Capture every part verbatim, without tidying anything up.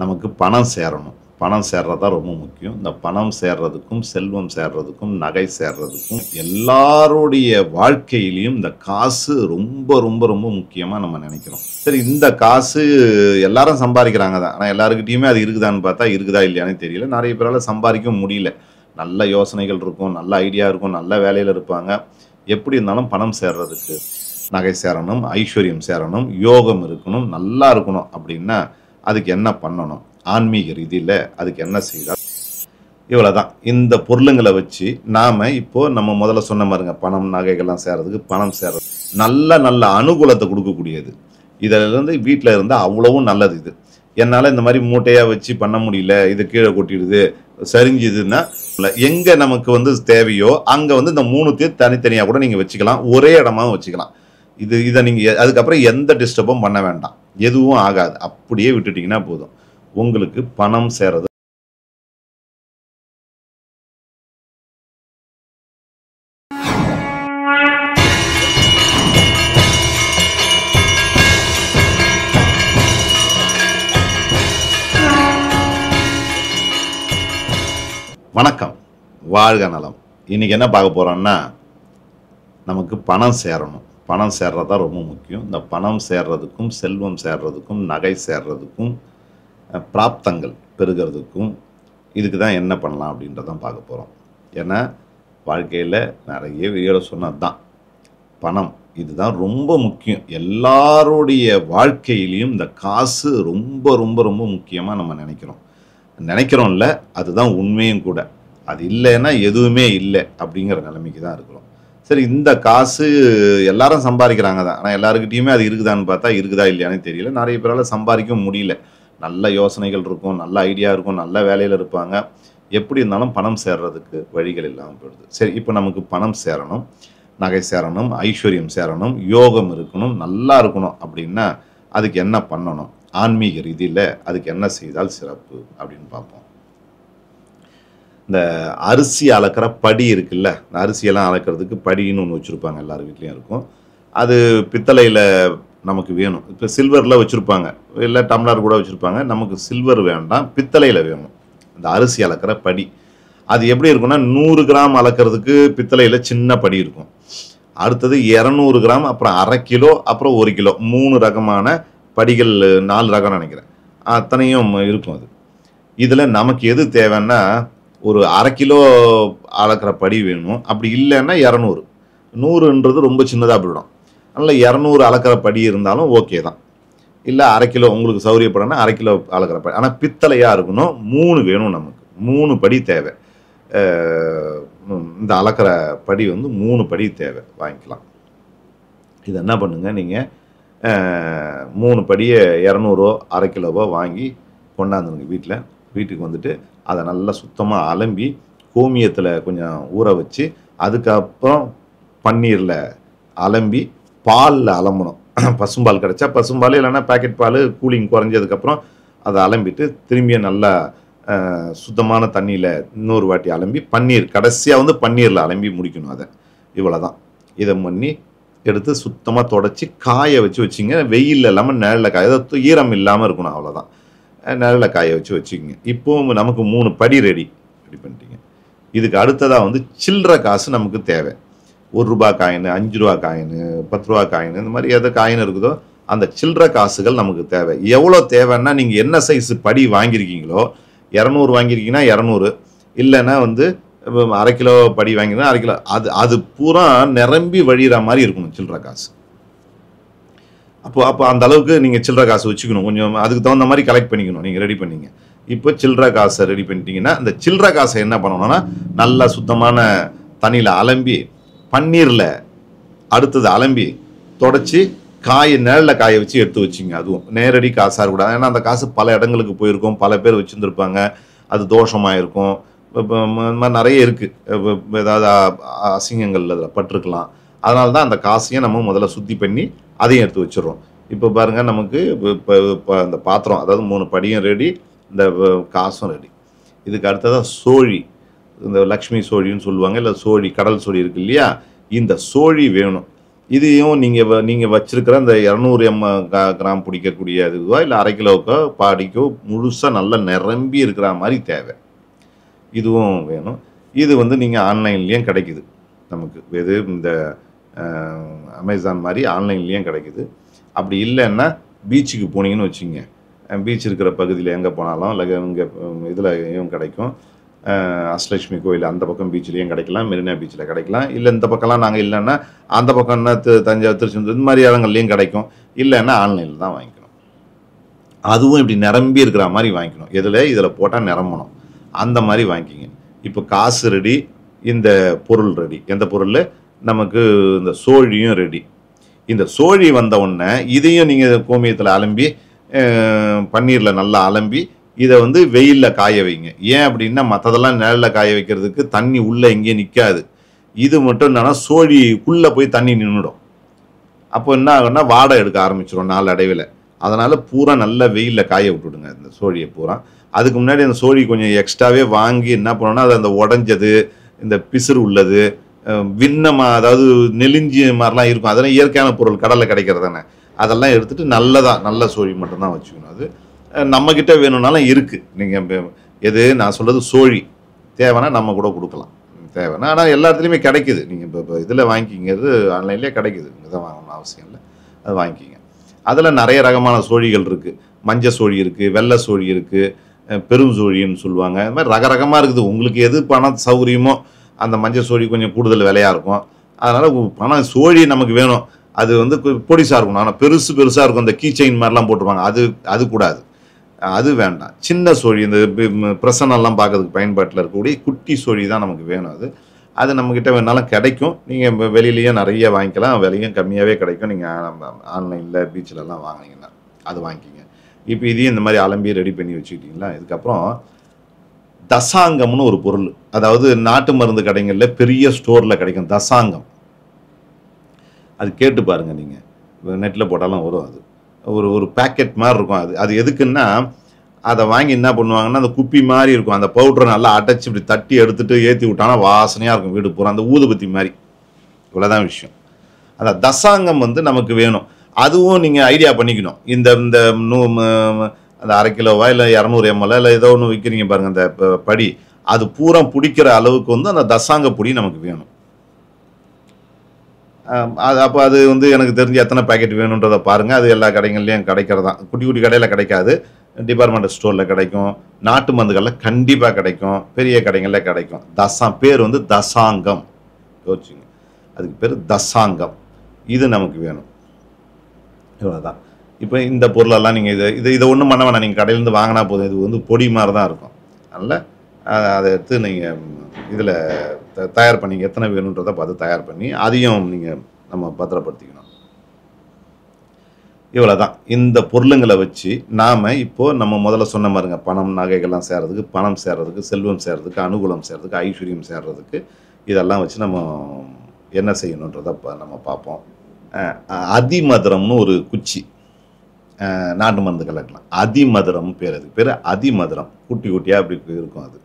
நமக்கு பணம் சேரணும். பணம் சேர்றது தான் ரொம்ப முக்கியம். இந்த பணம் சேர்றதுக்கும் செல்வம் சேர்றதுக்கும் நகை சேர்றதுக்கும் எல்லாருடைய வாழ்க்கையிலையும் இந்த காசு ரொம்ப ரொம்ப ரொம்ப முக்கியமாக நம்ம நினைக்கிறோம். சரி, இந்த காசு எல்லாரும் சம்பாதிக்கிறாங்க தான், ஆனால் எல்லாருக்கிட்டையுமே அது இருக்குதான்னு பார்த்தா இருக்குதா இல்லையானே தெரியல. நிறைய பேரால் சம்பாதிக்க முடியல. நல்ல யோசனைகள் இருக்கும், நல்ல ஐடியா இருக்கும், நல்ல வேலையில் இருப்பாங்க. எப்படி இருந்தாலும் பணம் சேர்றதுக்கு நகை சேரணும், ஐஸ்வர்யம் சேரணும், யோகம் இருக்கணும், நல்லா இருக்கணும். அப்படின்னா அதுக்கு என்ன பண்ணணும்? ஆன்மீக ரீதியில் அதுக்கு என்ன செய்தால் இவ்வளோ தான். இந்த பொருளுங்களை வச்சு நாம் இப்போது நம்ம முதல்ல சொன்ன மாதிரிங்க, பணம் நகைகள்லாம் சேர்கிறதுக்கு பணம் சேர்றது நல்ல நல்ல அனுகூலத்தை கொடுக்கக்கூடியது. இதிலேருந்து வீட்டில் இருந்தால் அவ்வளவும் நல்லது. இது என்னால் இந்த மாதிரி மூட்டையாக வச்சு பண்ண முடியல, இது கீழே கொட்டிடுது, சரிஞ்சுதுன்னா எங்கே நமக்கு வந்து தேவையோ அங்கே வந்து இந்த மூணுத்தையும் தனித்தனியாக கூட நீங்கள் வச்சுக்கலாம், ஒரே இடமாவும் வச்சுக்கலாம். இது இதை நீங்கள் அதுக்கப்புறம் எந்த டிஸ்டர்பும் பண்ண வேண்டாம், எதுவும் ஆகாது. அப்படியே விட்டுட்டிங்கன்னா போதும், உங்களுக்கு பணம் சேரது. வணக்கம், வாழ்க நலம். இன்னைக்கு என்ன பார்க்க போறோம்னா, நமக்கு பணம் சேரணும். பணம் சேர்றது தான் ரொம்ப முக்கியம். இந்த பணம் சேர்றதுக்கும் செல்வம் சேர்றதுக்கும் நகை சேர்றதுக்கும் பிராப்தங்கள் பெறுகிறதுக்கும் இதுக்கு தான் என்ன பண்ணலாம் அப்படின்றதான் பார்க்க போகிறோம். ஏன்னா வாழ்க்கையில் நிறைய வீடியோவில் சொன்னது தான், பணம் இதுதான் ரொம்ப முக்கியம். எல்லாருடைய வாழ்க்கையிலையும் இந்த காசு ரொம்ப ரொம்ப ரொம்ப முக்கியமாக நம்ம நினைக்கிறோம் நினைக்கிறோம்ல அதுதான் உண்மையும் கூட. அது இல்லைன்னா எதுவுமே இல்லை அப்படிங்கிற நிலைமைக்கு தான் இருக்கிறோம். சரி, இந்த காசு எல்லாரும் சம்பாதிக்கிறாங்க தான், ஆனால் எல்லாருக்கிட்டையுமே அது இருக்குதான்னு பார்த்தா இருக்குதா இல்லையானே தெரியல. நிறைய பேரால் சம்பாதிக்க முடியல. நல்ல யோசனைகள் இருக்கும், நல்ல ஐடியா இருக்கும், நல்ல வேலையில் இருப்பாங்க. எப்படி இருந்தாலும் பணம் சேர்றதுக்கு வழிகள் இல்லாமல் போயிடுது. சரி, இப்போ நமக்கு பணம் சேரணும், நகை சேரணும், ஐஸ்வர்யம் சேரணும், யோகம் இருக்கணும், நல்லா இருக்கணும். அப்படின்னா அதுக்கு என்ன பண்ணணும்? ஆன்மீக ரீதியில் அதுக்கு என்ன செய்தால் சிறப்பு அப்படின்னு பார்ப்போம். இந்த அரிசி அளக்கிற படி இருக்குல்ல, இந்த அரிசியெல்லாம் அளக்கிறதுக்கு படின்னு ஒன்று வச்சுருப்பாங்க, எல்லார் வீட்லேயும் இருக்கும். அது பித்தளையில் நமக்கு வேணும். இப்போ சில்வரில் வச்சுருப்பாங்க, இல்லை டம்ளர் கூட வச்சுருப்பாங்க. நமக்கு சில்வர் வேண்டாம், பித்தளையில் வேணும். இந்த அரிசி அளக்கிற படி அது எப்படி இருக்குன்னா, நூறு கிராம் அளக்கிறதுக்கு பித்தளையில் சின்ன படி இருக்கும். அடுத்தது இரநூறு கிராம், அப்புறம் அரை கிலோ, அப்புறம் ஒரு கிலோ, மூணு ரகமான படிகள், நாலு ரகம் நினைக்கிறேன், அத்தனையும் இருக்கும். அது இதில் நமக்கு எது தேவைன்னா, ஒரு அரை கிலோ அளக்கிற படி வேணும். அப்படி இல்லைன்னா இரநூறு, நூறுன்றது ரொம்ப சின்னதாக போயிடும். அதனால் இரநூறு அளக்கிற படி இருந்தாலும் ஓகே தான். இல்லை அரை கிலோ உங்களுக்கு சௌரியப்படனா அரை கிலோ அளக்கிற படி, ஆனால் பித்தளையாக இருக்கணும். மூணு வேணும் நமக்கு, மூணு படி தேவை. இந்த அளக்கிற படி வந்து மூணு படி தேவை, வாங்கிக்கலாம். இது என்ன பண்ணுங்கள், நீங்கள் மூணு படியை இரநூறுவோ அரை கிலோவோ வாங்கி கொண்டாந்துருங்க வீட்டில். வீட்டுக்கு வந்துட்டு அதை நல்லா சுத்தமாக அலம்பி கோமியத்தில் கொஞ்சம் ஊற வச்சு, அதுக்கப்புறம் பன்னீரில் அலம்பி பாலில் அலம்பணும். பசும்பால் கிடச்சா பசும்பால், இல்லைன்னா பேக்கெட் பால் கூலிங் குறைஞ்சதுக்கப்புறம் அதை அலம்பிட்டு திரும்பிய நல்லா சுத்தமான தண்ணியில் இன்னொரு வாட்டி அலம்பி பன்னீர் கடைசியாக வந்து பன்னீரில் அலம்பி முடிக்கணும். அதை இவ்வளோ தான். இதை பண்ணி எடுத்து சுத்தமாக தொடச்சி காய வச்சு வச்சுங்க. வெயில் இல்லாமல் நிழலில் காய, அதை ஈரம் இல்லாமல் இருக்கணும், அவ்வளோதான். நிழலில் காய வச்சு வச்சுக்கோங்க. இப்போது நமக்கு மூணு படி ரெடி ரெடி பண்ணிட்டீங்க. இதுக்கு அடுத்ததாக வந்து சில்லற காசு நமக்கு தேவை. ஒரு ரூபா காயின், அஞ்சு ரூபா காயின்னு, பத்து ரூபா காயின்னு, இந்த மாதிரி எது காயின் இருக்குதோ அந்த சில்லற காசுகள் நமக்கு தேவை. எவ்வளோ தேவைன்னா, நீங்கள் என்ன சைஸு படி வாங்கியிருக்கீங்களோ, இரநூறு வாங்கியிருக்கீங்கன்னா இரநூறு, இல்லைன்னா வந்து அரை கிலோ படி வாங்கினா அரை கிலோ, அது அது பூரா நிரம்பி வழிகிற மாதிரி இருக்கணும் சில்லற காசு. அப்போ அப்போ அந்த அளவுக்கு நீங்கள் சில்லற காசு வச்சுக்கணும். கொஞ்சம் அதுக்கு தகுந்த மாதிரி கலெக்ட் பண்ணிக்கணும். நீங்கள் ரெடி பண்ணிங்க. இப்போ சில்லற காசை ரெடி பண்ணிட்டீங்கன்னா, அந்த சில்லற காசை என்ன பண்ணணும்னா, நல்லா சுத்தமான தண்ணியில் அலம்பி பன்னீரில் அடுத்தது அலம்பி தொடச்சி காய நிழலில் காய வச்சு எடுத்து வச்சுங்க. அதுவும் நேரடி காசாக இருக்கக்கூடாது. ஏன்னா அந்த காசு பல இடங்களுக்கு போயிருக்கும், பல பேர் வச்சுருந்துருப்பாங்க, அது தோஷமாக இருக்கும். இப்போ இந்த மாதிரி நிறைய இருக்குது, ஏதாவது அசிங்கங்கள் அதில் பட்டிருக்கலாம். அதனால தான் அந்த காசையும் நம்ம முதல்ல சுத்தி பண்ணி அதையும் எடுத்து வச்சிடறோம். இப்போ பாருங்கள், நமக்கு இப்போ இப்போ அந்த பாத்திரம், அதாவது மூணு படியும் ரெடி, இந்த காசும் ரெடி. இதுக்கு அடுத்ததான் சோழி, இந்த லக்ஷ்மி சோழின்னு சொல்லுவாங்க, இல்லை சோழி, கடல் சோழி இருக்குது இல்லையா, இந்த சோழி வேணும். இதையும் நீங்கள் நீங்கள் வச்சுருக்கிற அந்த இரநூறு எம் கிராம் பிடிக்கக்கூடிய இதுவோ இல்லை அரை கிலோவுக்கோ பாடிக்கோ முழுசாக நல்லா நிரம்பி இருக்கிற மாதிரி தேவை. இதுவும் வேணும். இது வந்து நீங்கள் ஆன்லைன்லேயும் கிடைக்குது நமக்கு, எது இந்த அமேசான் மாதிரி ஆன்லைன்லேயும் கிடைக்குது. அப்படி இல்லைன்னா பீச்சுக்கு போனீங்கன்னு வச்சுங்க, பீச் இருக்கிற பகுதியில் எங்கே போனாலும் இல்லை இங்கே இதுலையும் கிடைக்கும். அஷ்டலட்சுமி கோயில் அந்த பக்கம் பீச்சிலையும் கிடைக்கலாம், மெரினா பீச்சில் கிடைக்கலாம். இல்லை இந்த பக்கம்லாம் நாங்கள் இல்லைன்னா அந்த பக்கம்னா திரு தஞ்சாவூர் திருச்செந்தூர் இந்த மாதிரி இடங்கள்லையும் கிடைக்கும். இல்லைன்னா ஆன்லைனில் தான் வாங்கிக்கணும். அதுவும் இப்படி நிரம்பி இருக்கிற மாதிரி வாங்கிக்கணும். இதில் இதில் போட்டால் நிரம்பணும் அந்த மாதிரி வாங்கிக்கிங்க. இப்போ காசு ரெடி, இந்த பொருள் ரெடி. எந்த பொருள்? நமக்கு இந்த சோழியும் ரெடி. இந்த சோழி வந்த உடனே இதையும் நீங்கள் கோமியத்தில் அலம்பி பன்னீரில் நல்லா அலம்பி இதை வந்து வெயிலில் காய வைங்க. ஏன் அப்படின்னா மற்றதெல்லாம் நிழலில் காய வைக்கிறதுக்கு தண்ணி உள்ளே எங்கேயும் நிற்காது. இது மட்டும் என்னென்னா சோழிக்குள்ளே போய் தண்ணி நின்றுடும். அப்போ என்ன ஆகுன்னா வாடை எடுக்க ஆரம்பிச்சிடும் நாலு அடைவில். அதனால் பூரா நல்லா வெயிலில் காய விட்டுடுங்க இந்த சோழியை பூரா. அதுக்கு முன்னாடி அந்த சோழி கொஞ்சம் எக்ஸ்ட்ராவே வாங்கி என்ன பண்ணோன்னா அது அந்த உடஞ்சது, இந்த பிசுறு உள்ளது, விண்ணமாக அதாவது நெலிஞ்சி மாதிரிலாம் இருக்கும். அதெல்லாம் இயற்கையான பொருள் கடலில் கிடைக்கிறதானே, அதெல்லாம் எடுத்துகிட்டு நல்லதாக நல்ல சோழி மட்டும்தான் வச்சுக்கணும். அது நம்மக்கிட்ட வேணும்னாலும் இருக்குது. நீங்கள் எது நான் சொல்கிறது சோழி தேவைன்னா நம்ம கூட கொடுக்கலாம் தேவைன்னா. ஆனால் எல்லா இடத்துலையுமே கிடைக்குது. நீங்கள் இப்போ இப்போ இதில் வாங்கிக்கிங்கிறது ஆன்லைன்லேயே கிடைக்குது, இதை வாங்கணும்னு அவசியம் இல்லை, அது வாங்கிக்கிங்க. அதில் நிறைய ரகமான சோழிகள் இருக்குது. மஞ்ச சோழி இருக்குது, வெள்ளை சோழி இருக்குது, பெரும் சோழின்னு சொல்லுவாங்க. அது மாதிரி ரகரகமாக இருக்குது. உங்களுக்கு எது பண சௌகரியமோ அந்த மஞ்ச சோழி கொஞ்சம் கூடுதல் விலையாக இருக்கும். அதனால் பணம் சோழி நமக்கு வேணும். அது வந்து பொடிசாக இருக்கணும். ஆனால் பெருசு பெருசாக இருக்கும், இந்த கீ செயின் மாதிரிலாம் போட்டுருவாங்க, அது அது கூடாது, அது வேண்டாம். சின்ன சோழி, இந்த பிரசனெல்லாம் பார்க்கறதுக்கு பயன்பாட்டில் இருக்கக்கூடிய குட்டி சோழி தான் நமக்கு வேணும். அது அது நம்மக்கிட்ட வேணாலும் கிடைக்கும். நீங்கள் வெளியிலையும் நிறைய வாங்கிக்கலாம், விலையும் கம்மியாகவே கிடைக்கும். நீங்கள் ஆன்லைனில் பீச்சிலலாம் வாங்கினீங்கன்னா அது வாங்கிக்கிங்க. இப்போ இதையும் இந்த மாதிரி அலம்பி ரெடி பண்ணி வச்சுக்கிட்டிங்களா? இதுக்கப்புறம் தசாங்கம்னு ஒரு பொருள், அதாவது நாட்டு மருந்து கடைகளில் பெரிய ஸ்டோரில் கிடைக்கும் தசாங்கம். அது கேட்டு பாருங்கள், நீங்கள் நெட்டில் போட்டாலும் வரும். அது ஒரு ஒரு பேக்கெட் மாதிரி இருக்கும். அது அது எதுக்குன்னா அதை வாங்கி என்ன பண்ணுவாங்கன்னா அந்த குப்பி மாதிரி இருக்கும், அந்த பவுட்ரை நல்லா அடைச்சி இப்படி தட்டி எடுத்துகிட்டு ஏற்றி விட்டானா வாசனையாக இருக்கும் வீடு பூரா, அந்த ஊதுபத்தி மாதிரி. இவ்வளோதான் விஷயம். அந்த தசாங்கம் வந்து நமக்கு வேணும். அதுவும் நீங்கள் ஐடியா பண்ணிக்கணும். இந்த இந்த நூ அந்த அரை கிலோவா இல்லை இரநூறு எம்எல்ஓ இல்லை ஏதோ ஒன்று விற்கிறீங்க பாருங்கள், அந்த படி அது பூரா பிடிக்கிற அளவுக்கு வந்து அந்த தசாங்க பொடி நமக்கு வேணும். அது அப்போ அது வந்து எனக்கு தெரிஞ்சு எத்தனை பேக்கெட் வேணுன்றதை பாருங்கள். அது எல்லா கடைகள்லையும் கிடைக்கிறதா. குட்டி குட்டி கடையில் கிடைக்காது, டிபார்ட்மெண்ட் ஸ்டோரில் கிடைக்கும், நாட்டு மருந்துகளில் கண்டிப்பாக கிடைக்கும், பெரிய கடைகளில் கிடைக்கும். தசா பேர் வந்து தசாங்கம், யோசிச்சுங்க, அதுக்கு பேர் தசாங்கம். இது நமக்கு வேணும். இவ்வளோதான். இப்போ இந்த பொருளெல்லாம் நீங்கள் இதை இதை இதை ஒன்றும் பண்ண வேணாம். நீங்கள் கடையிலேருந்து வாங்கினா போதும். இது வந்து பொடி மாதிரி தான் இருக்கும். அதனால் அதை எடுத்து நீங்கள் இதில் த தயார் பண்ணி எத்தனை வேணுன்றதை பார்த்து தயார் பண்ணி அதையும் நீங்கள் நம்ம பத்திரப்படுத்திக்கணும். இவ்வளோ தான். இந்த பொருளுங்களை வச்சு நாம் இப்போது நம்ம முதல்ல சொன்ன மாதிரிங்க, பணம் நகைகள்லாம் சேர்கிறதுக்கு, பணம் சேர்கிறதுக்கு, செல்வம் சேர்கிறதுக்கு, அனுகூலம் சேர்கிறதுக்கு, ஐஸ்வர்யம் சேர்கிறதுக்கு, இதெல்லாம் வச்சு நம்ம என்ன செய்யணுன்றதை நம்ம பார்ப்போம். அதிமதுரம்னு ஒரு குச்சி, நாட்டு மருந்து கலக்கலாம். அதிமதுரம் பேர், அதுக்கு பேர் அதிமதுரம். குட்டி குட்டியாக அப்படி இருக்கும். அது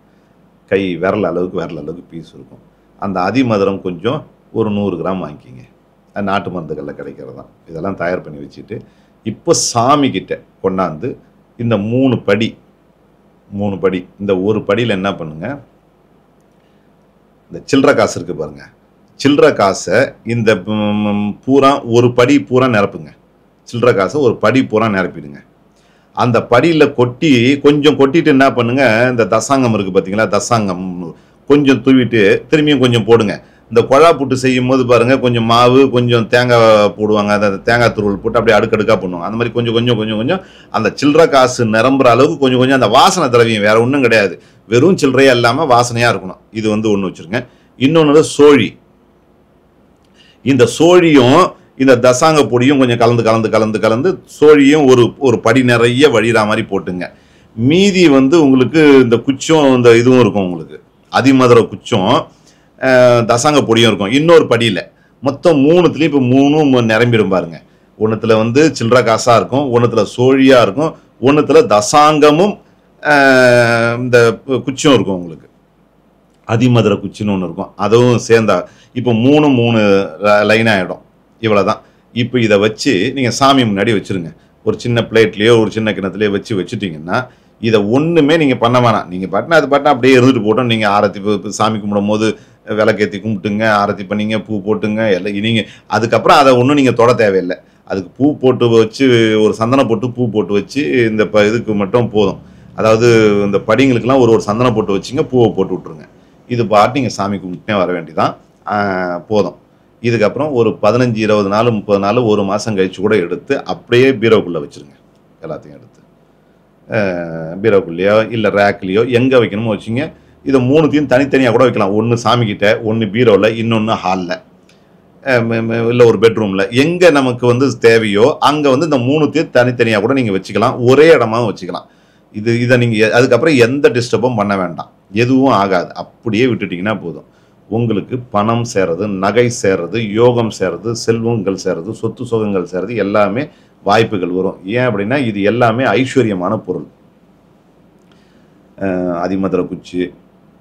கை விரல் அளவுக்கு விரல் அளவுக்கு பீஸ் இருக்கும். அந்த அதிமதுரம் கொஞ்சம் ஒரு நூறு கிராம் வாங்கிக்கிங்க. நாட்டு மருந்துகளில் கிடைக்கிறது தான். இதெல்லாம் தயார் பண்ணி வச்சுட்டு இப்போ சாமிக்கிட்ட கொண்டாந்து இந்த மூணு படி மூணு படி இந்த ஒரு படியில் என்ன பண்ணுங்கள், இந்த சில்லற காசு இருக்குது பாருங்கள், சில்லற காசை இந்த பூரா ஒரு படி பூரா நிரப்புங்க. சில்லற காசை ஒரு படி பூரா நிரப்பிடுங்க. அந்த படியில் கொட்டி கொஞ்சம் கொட்டிட்டு என்ன பண்ணுங்கள், இந்த தசாங்கம் இருக்குது பார்த்தீங்களா, தசாங்கம் கொஞ்சம் தூவிட்டு திரும்பியும் கொஞ்சம் போடுங்க. இந்த கொழா புட்டு செய்யும் போது பாருங்கள், கொஞ்சம் மாவு கொஞ்சம் தேங்காய் போடுவாங்க, அந்த தேங்காய் துருவல் போட்டு அப்படியே அடுக்கடுக்காக பண்ணுவாங்க. அந்த மாதிரி கொஞ்சம் கொஞ்சம் கொஞ்சம் கொஞ்சம் அந்த சில்லற காசு நிரம்புற அளவுக்கு கொஞ்சம் கொஞ்சம் அந்த வாசனை திரவியம், வேறு ஒன்றும் கிடையாது, வெறும் சில்லறையாக இல்லாமல் வாசனையாக இருக்கணும். இது வந்து ஒன்று வச்சுருங்க. இன்னொன்று சோழி. இந்த சோழியும் இந்த தசாங்க பொடியும் கொஞ்சம் கலந்து கலந்து கலந்து கலந்து சோழியும் ஒரு ஒரு படி நிறைய வழிகிற மாதிரி போட்டுங்க. மீதி வந்து உங்களுக்கு இந்த குச்சும் இந்த இதுவும் இருக்கும், உங்களுக்கு அதிமதுர குச்சும் தசாங்க பொடியும் இருக்கும் இன்னொரு படியில். மொத்தம் மூணுத்துலேயும் இப்போ மூணும் நிரம்பிடும் பாருங்க. ஒன்றுத்தில் வந்து சில்லற காசாக இருக்கும், ஒன்றுத்தில் சோழியாக இருக்கும், ஒன்றுத்தில் தசாங்கமும் இந்த குச்சும் இருக்கும். உங்களுக்கு அதிமதுர குச்சின்னு ஒன்று இருக்கும், அதுவும் சேர்ந்தா இப்போ மூணு மூணு லைன் ஆகிடும். இவ்வளோ தான். இப்போ இதை வச்சு நீங்கள் சாமி முன்னாடி வச்சுருங்க, ஒரு சின்ன பிளேட்லேயோ ஒரு சின்ன கிணத்துலையோ வச்சு வச்சுட்டிங்கன்னா இதை ஒன்றுமே நீங்கள் பண்ண வேணாம். நீங்கள் பாட்டினா அது பாட்டினா அப்படியே இருந்துட்டு போட்டோம். நீங்கள் ஆரத்தி சாமி கும்பிடும் போது விளக்கேற்றி கும்பிட்டுங்க, ஆரத்தி பண்ணிங்க, பூ போட்டுங்க, எல்லாம் நீங்கள் அதுக்கப்புறம் அதை ஒன்றும் நீங்கள் தொட தேவையில்லை. அதுக்கு பூ போட்டு வச்சு ஒரு சந்தனம் போட்டு பூ போட்டு வச்சு இந்த ப இதுக்கு மட்டும் போதும். அதாவது இந்த படிங்களுக்கெல்லாம் ஒரு ஒரு சந்தனம் போட்டு வச்சுங்க, பூவை போட்டு விட்ருங்க. இது பாட்டு நீங்கள் சாமி கும்பிட்டே வர வேண்டிதான் போதும். இதுக்கப்புறம் ஒரு பதினஞ்சு இருபது நாள் முப்பது நாள் ஒரு மாதம் கழிச்சு கூட எடுத்து அப்படியே பீரோக்குள்ளே வச்சுருங்க. எல்லாத்தையும் எடுத்து பீரோக்குள்ளேயோ இல்லை ரேக்லேயோ எங்கே வைக்கணுமோ வச்சுங்க. இதை மூணுத்தையும் தனித்தனியாக கூட வைக்கலாம். ஒன்று சாமிக்கிட்ட, ஒன்று பீரோவில், இன்னொன்று ஹாலில், இல்லை ஒரு பெட்ரூமில், எங்கே நமக்கு வந்து தேவையோ அங்கே வந்து இந்த மூணுத்தையும் தனித்தனியாக கூட நீங்கள் வச்சுக்கலாம். ஒரே இடமாவும் வச்சுக்கலாம். இது இதை நீங்கள் அதுக்கப்புறம் எந்த டிஸ்டர்பும் பண்ண வேண்டாம், எதுவும் ஆகாது. அப்படியே விட்டுட்டிங்கன்னா போதும். உங்களுக்கு பணம் சேர்றது, நகை சேர்றது, யோகம் சேர்றது, செல்வங்கள் சேர்றது, சொத்து சுகங்கள் சேர்றது, எல்லாமே வாய்ப்புகள் வரும். ஏன் அப்படின்னா இது எல்லாமே ஐஸ்வர்யமான பொருள். அதிமதுர குச்சி,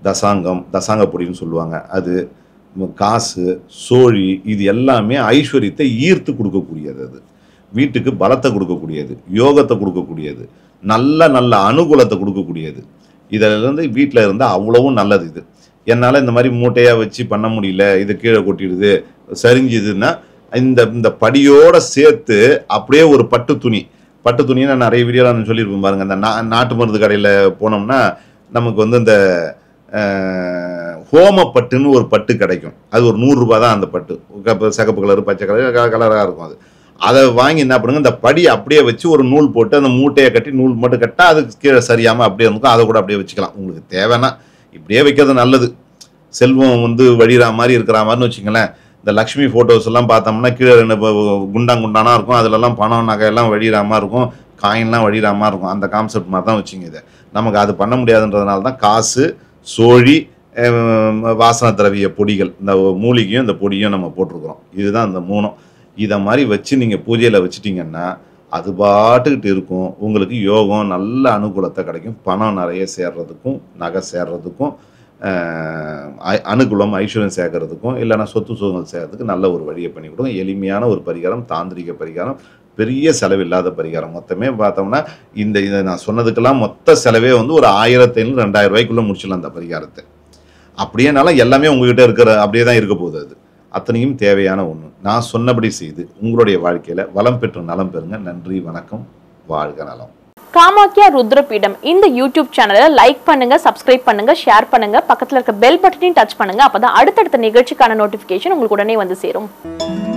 தசாங்கம், தசாங்க பொடின்னு சொல்லுவாங்க, அது காசு, சோழி, இது எல்லாமே ஐஸ்வர்யத்தை ஈர்த்து கொடுக்கக்கூடியது. அது வீட்டுக்கு பலத்தை கொடுக்கக்கூடியது, யோகத்தை கொடுக்கக்கூடியது, நல்ல நல்ல அனுகூலத்தை கொடுக்கக்கூடியது. இதிலிருந்து வீட்டில் இருந்தால் அவ்வளவும் நல்லது. இது என்னால் இந்த மாதிரி மூட்டையாக வச்சு பண்ண முடியல, இது கீழே கொட்டிடுது, சரிஞ்சுதுன்னா இந்த இந்த படியோடு சேர்த்து அப்படியே ஒரு பட்டு துணி, பட்டு துணியை நான் நிறைய வீடியோவில் நான் சொல்லியிருப்பேன் பாருங்கள். இந்த நா நாட்டு மருந்து கடையில் போனோம்னா நமக்கு வந்து இந்த ஹோமப்பட்டுன்னு ஒரு பட்டு கிடைக்கும். அது ஒரு நூறுரூபா தான் அந்த பட்டு. சிகப்பு கலரு, பச்சை கலர், கலராக இருக்கும். அது அதை வாங்கி என்ன பண்ணுங்க, இந்த படி அப்படியே வச்சு ஒரு நூல் போட்டு அந்த மூட்டையை கட்டி நூல் மட்டும் கட்டால் அதுக்கு கீழே சரியாமல் அப்படியே இருக்கும். அதை கூட அப்படியே வச்சுக்கலாம். உங்களுக்கு தேவைன்னா இப்படியே வைக்கிறது நல்லது. செல்வம் வந்து வழிகிற மாதிரி இருக்கிற மாதிரின்னு வச்சுங்களேன். இந்த லக்ஷ்மி ஃபோட்டோஸ் எல்லாம் பார்த்தோம்னா கீழே ரெண்டு குண்டா குண்டானா இருக்கும். அதிலெல்லாம் பணம் நகையெல்லாம் வழிகிற மாதிரி இருக்கும், காயின்லாம் வழிகிற மாதிரி இருக்கும். அந்த கான்செப்ட் மாதிரி தான் வச்சுங்க. இதை நமக்கு அது பண்ண முடியாதுன்றதுனால தான் காசு, சோழி, வாசனை திரவிய பொடிகள், இந்த மூலிகையும் இந்த பொடியும் நம்ம போட்டிருக்கிறோம். இதுதான் இந்த மூணும். இதை மாதிரி வச்சு நீங்கள் பூஜையில் வச்சுட்டிங்கன்னா அது பாட்டுக்கிட்டு இருக்கும். உங்களுக்கு யோகம், நல்ல அனுகூலத்தை கிடைக்கும். பணம் நிறைய சேர்றதுக்கும், நகை சேர்றதுக்கும், அனுகூலம் ஐஸ்வர்யம் சேர்க்கறதுக்கும், இல்லைன்னா சொத்து சுகங்கள் சேர்கிறதுக்கு நல்ல ஒரு வழியை பண்ணி கொடுக்கும். எளிமையான ஒரு பரிகாரம், தாந்திரிக பரிகாரம், பெரிய செலவில்லாத பரிகாரம். மொத்தமே பார்த்தோம்னா இந்த இதை நான் சொன்னதுக்கெல்லாம் மொத்த செலவே வந்து ஒரு ஆயிரத்தி ஐநூறு ரெண்டாயிரம் ரூபாய்க்குள்ளே முடிச்சிடலாம் அந்த பரிகாரத்தை. அப்படியேனாலும் எல்லாமே உங்ககிட்ட இருக்கிற அப்படியே தான் இருக்க போகுது. அது அத்தனையும் தேவையான ஒன்று. நான் சொன்னபடி செய்து உங்களுடைய வாழ்க்கையில் வளம் பெற்று நலம் பெறுங்க. நன்றி, வணக்கம், வாழ்க நலம். காமாக்கியா ருத்ரபீடம் இந்த யூடியூப் சேனலை லைக் பண்ணுங்க, சப்ஸ்கிரைப் பண்ணுங்க, ஷேர் பண்ணுங்க, பக்கத்தில் இருக்க பெல் பட்டனையும் டச் பண்ணுங்க. அப்பதான் அடுத்தடுத்த நிகழ்ச்சிக்கான நோட்டிஃபிகேஷன் உங்களுக்கு உடனே வந்து சேரும்.